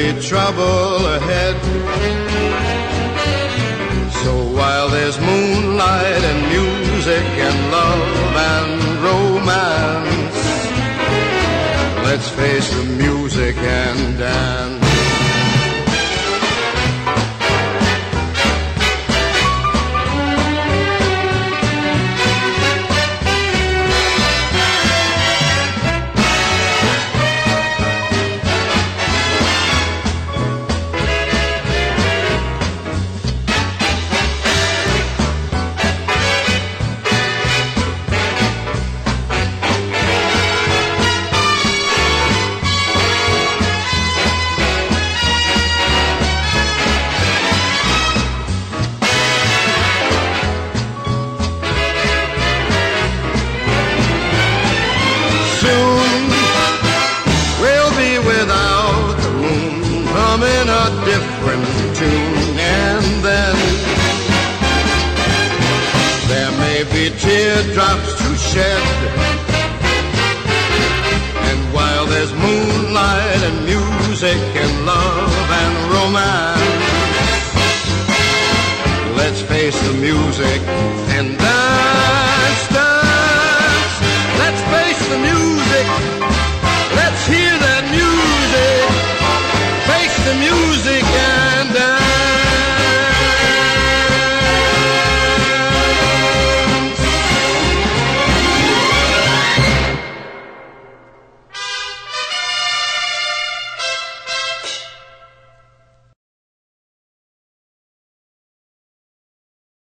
be trouble ahead. So while there's moonlight and music and love and romance, let's face the music and dance. Teardrops to shed, and while there's moonlight and music and love and romance, let's face the music and dance.